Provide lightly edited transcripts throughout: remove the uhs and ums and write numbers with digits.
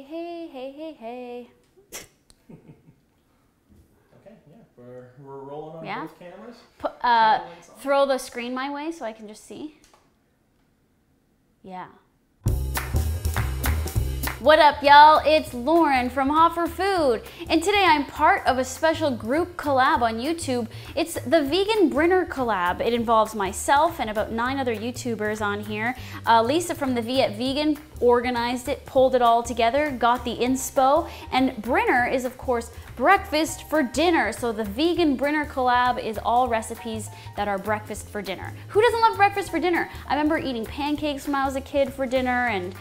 Hey. Okay, yeah, we're rolling on both cameras. Throw the screen my way so I can just see. Yeah. What up, y'all? It's Lauren from Hot for Food, and today I'm part of a special group collab on YouTube. It's the Vegan Brinner collab. It involves myself and about 9 other YouTubers on here. Lisa from the Viet Vegan organized it, pulled it all together, got the inspo, and Brinner is of course breakfast for dinner. So the Vegan Brinner collab is all recipes that are breakfast for dinner. Who doesn't love breakfast for dinner? I remember eating pancakes when I was a kid for dinner, and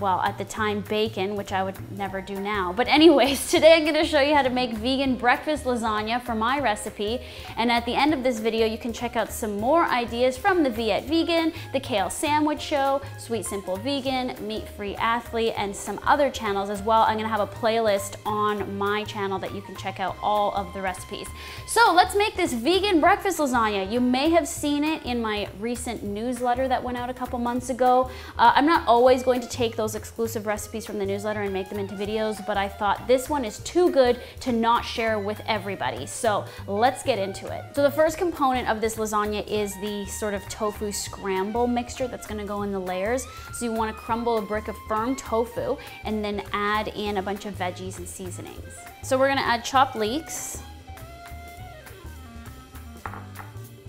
well, at the time, bacon, which I would never do now. But anyways, today I'm gonna show you how to make vegan breakfast lasagna for my recipe. And at the end of this video, you can check out some more ideas from the Viet Vegan, the Kale Sandwich Show, Sweet Simple Vegan, Meat Free Athlete, and some other channels as well. I'm gonna have a playlist on my channel that you can check out all of the recipes. So let's make this vegan breakfast lasagna. You may have seen it in my recent newsletter that went out a couple months ago. I'm not always going to take those exclusive recipes from the newsletter and make them into videos, but I thought this one is too good to not share with everybody. So let's get into it. So the first component of this lasagna is the sort of tofu scramble mixture that's gonna go in the layers. So you wanna crumble a brick of firm tofu and then add in a bunch of veggies and seasonings. So we're gonna add chopped leeks,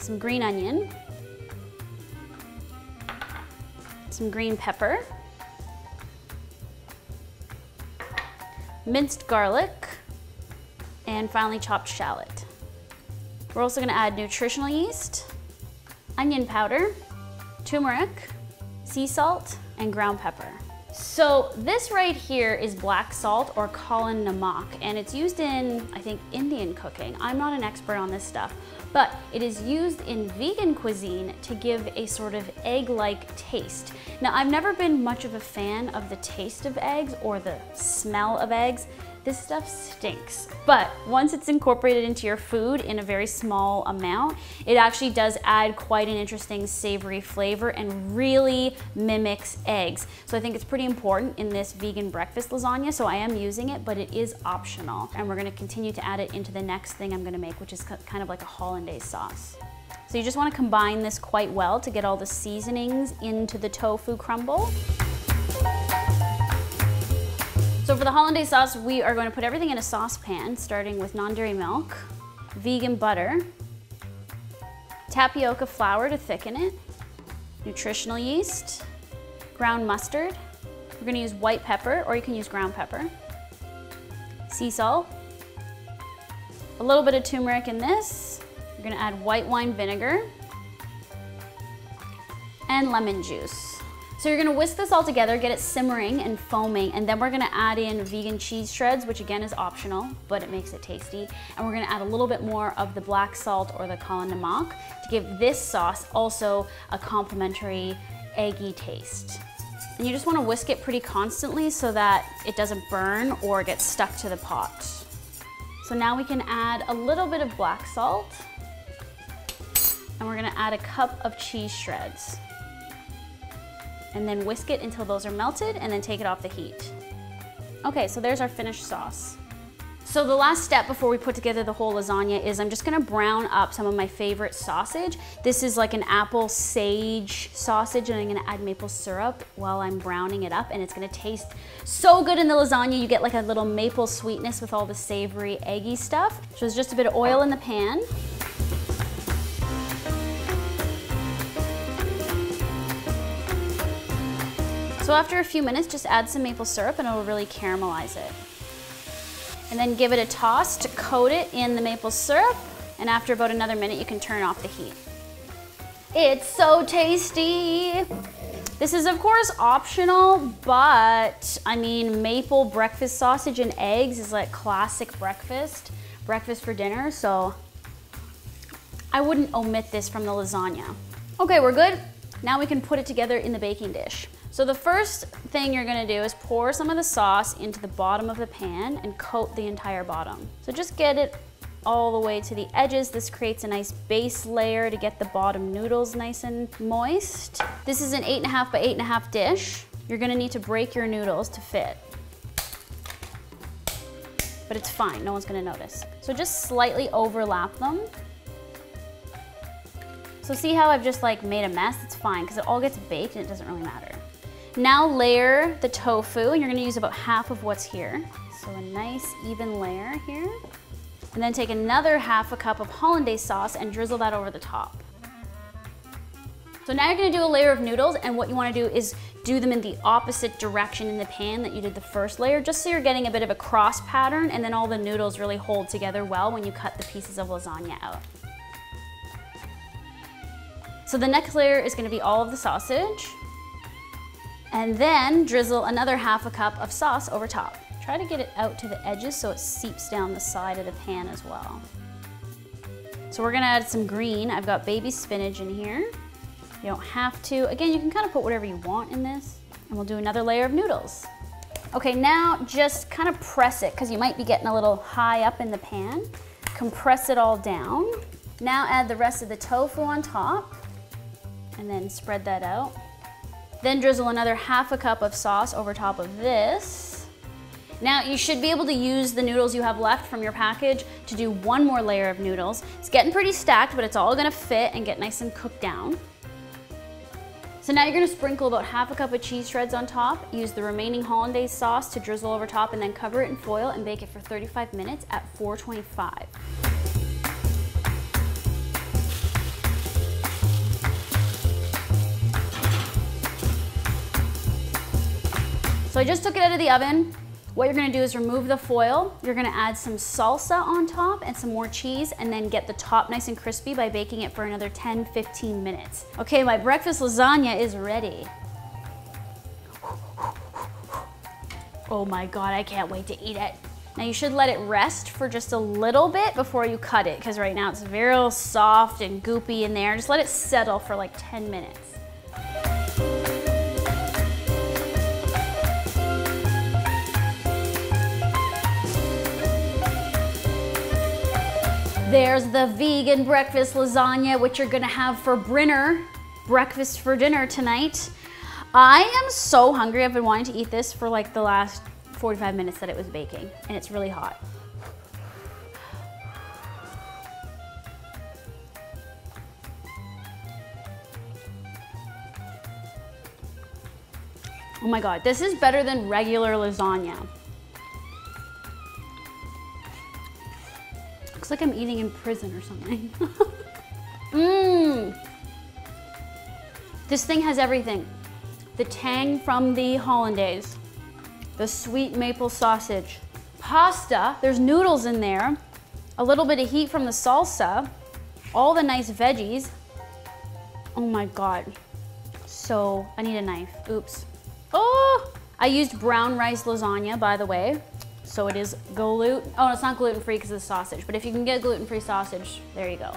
some green onion, some green pepper, minced garlic, and finally chopped shallot. We're also gonna add nutritional yeast, onion powder, turmeric, sea salt, and ground pepper. So this right here is black salt, or kala namak, and it's used in, I think, Indian cooking. I'm not an expert on this stuff, but it is used in vegan cuisine to give a sort of egg-like taste. Now, I've never been much of a fan of the taste of eggs or the smell of eggs. This stuff stinks, but once it's incorporated into your food in a very small amount, it actually does add quite an interesting savory flavor and really mimics eggs. So I think it's pretty important in this vegan breakfast lasagna, so I am using it, but it is optional. And we're gonna continue to add it into the next thing I'm gonna make, which is kind of like a hollandaise sauce. So you just wanna combine this quite well to get all the seasonings into the tofu crumble. So for the hollandaise sauce, we are going to put everything in a saucepan, starting with non-dairy milk, vegan butter, tapioca flour to thicken it, nutritional yeast, ground mustard. We're going to use white pepper, or you can use ground pepper, sea salt, a little bit of turmeric in this. We're going to add white wine vinegar and lemon juice. So you're gonna whisk this all together, get it simmering and foaming, and then we're gonna add in vegan cheese shreds, which again is optional, but it makes it tasty. And we're gonna add a little bit more of the black salt, or the kala namak, to give this sauce also a complimentary eggy taste. And you just wanna whisk it pretty constantly so that it doesn't burn or get stuck to the pot. So now we can add a little bit of black salt, and we're gonna add a cup of cheese shreds, and then whisk it until those are melted, and then take it off the heat. Okay, so there's our finished sauce. So the last step before we put together the whole lasagna is I'm just gonna brown up some of my favorite sausage. This is like an apple sage sausage, and I'm gonna add maple syrup while I'm browning it up, and it's gonna taste so good in the lasagna. You get like a little maple sweetness with all the savory, eggy stuff. So there's just a bit of oil in the pan. So after a few minutes, just add some maple syrup and it'll really caramelize it. And then give it a toss to coat it in the maple syrup, and after about another minute, you can turn off the heat. It's so tasty! This is of course optional, but I mean, maple breakfast sausage and eggs is like classic breakfast for dinner, so I wouldn't omit this from the lasagna. Okay, we're good. Now we can put it together in the baking dish. So the first thing you're gonna do is pour some of the sauce into the bottom of the pan and coat the entire bottom. So just get it all the way to the edges. This creates a nice base layer to get the bottom noodles nice and moist. This is an 8.5 by 8.5 dish. You're gonna need to break your noodles to fit. but it's fine, no one's gonna notice. So just slightly overlap them. So see how I've just like made a mess? It's fine, because it all gets baked and it doesn't really matter. Now layer the tofu, and you're gonna use about half of what's here. So a nice even layer here. And then take another half a cup of hollandaise sauce and drizzle that over the top. So now you're gonna do a layer of noodles, and what you wanna do is do them in the opposite direction in the pan that you did the first layer, just so you're getting a bit of a cross pattern, and then all the noodles really hold together well when you cut the pieces of lasagna out. So the next layer is gonna be all of the sausage, and then drizzle another half a cup of sauce over top. Try to get it out to the edges so it seeps down the side of the pan as well. So we're gonna add some green. I've got baby spinach in here. You don't have to. Again, you can kind of put whatever you want in this. And we'll do another layer of noodles. Okay, now just kind of press it, because you might be getting a little high up in the pan. Compress it all down. Now add the rest of the tofu on top, and then spread that out. Then drizzle another half a cup of sauce over top of this. Now you should be able to use the noodles you have left from your package to do one more layer of noodles. It's getting pretty stacked, but it's all gonna fit and get nice and cooked down. So now you're gonna sprinkle about half a cup of cheese shreds on top, use the remaining hollandaise sauce to drizzle over top, and then cover it in foil and bake it for 35 minutes at 425. So I just took it out of the oven. What you're gonna do is remove the foil, you're gonna add some salsa on top and some more cheese, and then get the top nice and crispy by baking it for another 10-15 minutes. Okay, my breakfast lasagna is ready. Oh my God, I can't wait to eat it. Now you should let it rest for just a little bit before you cut it, because right now it's very soft and goopy in there. Just let it settle for like 10 minutes. There's the vegan breakfast lasagna, which you're gonna have for breakfast for dinner tonight. I am so hungry. I've been wanting to eat this for like the last 45 minutes that it was baking, and it's really hot. Oh my God, this is better than regular lasagna. Looks like I'm eating in prison or something. Mmm. This thing has everything. The tang from the hollandaise, the sweet maple sausage, pasta, there's noodles in there, a little bit of heat from the salsa, all the nice veggies. Oh my God. So I need a knife, oops. Oh, I used brown rice lasagna, by the way. So it is gluten, oh, it's not gluten-free because of the sausage, but if you can get gluten-free sausage, there you go.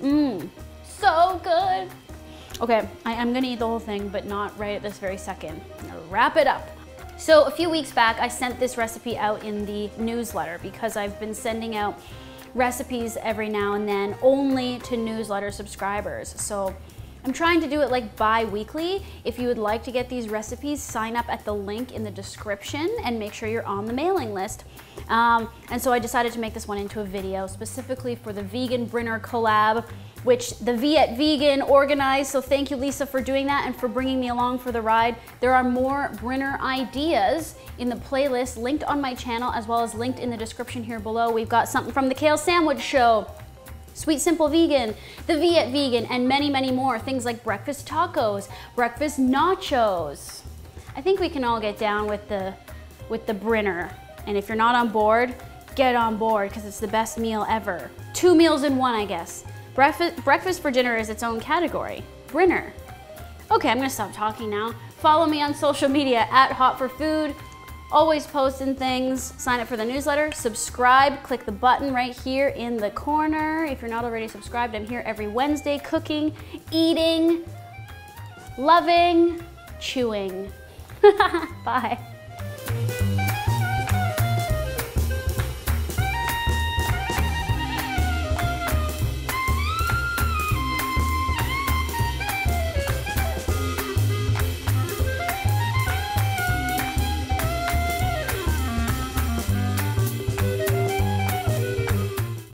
Mmm, so good. Okay, I am gonna eat the whole thing, but not right at this very second. I'm gonna wrap it up. So a few weeks back, I sent this recipe out in the newsletter, because I've been sending out recipes every now and then only to newsletter subscribers. So I'm trying to do it like bi-weekly. If you would like to get these recipes, sign up at the link in the description and make sure you're on the mailing list. And so I decided to make this one into a video specifically for the vegan Brinner collab, which the Viet Vegan organized. So thank you, Lisa, for doing that and for bringing me along for the ride. There are more Brinner ideas in the playlist linked on my channel, as well as linked in the description here below. We've got something from the Kale Sandwich Show, Sweet Simple Vegan, the Viet Vegan, and many, many more. Things like breakfast tacos, breakfast nachos. I think we can all get down with the Brinner. And if you're not on board, get on board, because it's the best meal ever. Two meals in one, I guess. Breakfast for dinner is its own category, Brinner. Okay, I'm gonna stop talking now. Follow me on social media at Hot for Food. Always posting things, sign up for the newsletter, subscribe, click the button right here in the corner. If you're not already subscribed, I'm here every Wednesday cooking, eating, loving, chewing. Bye.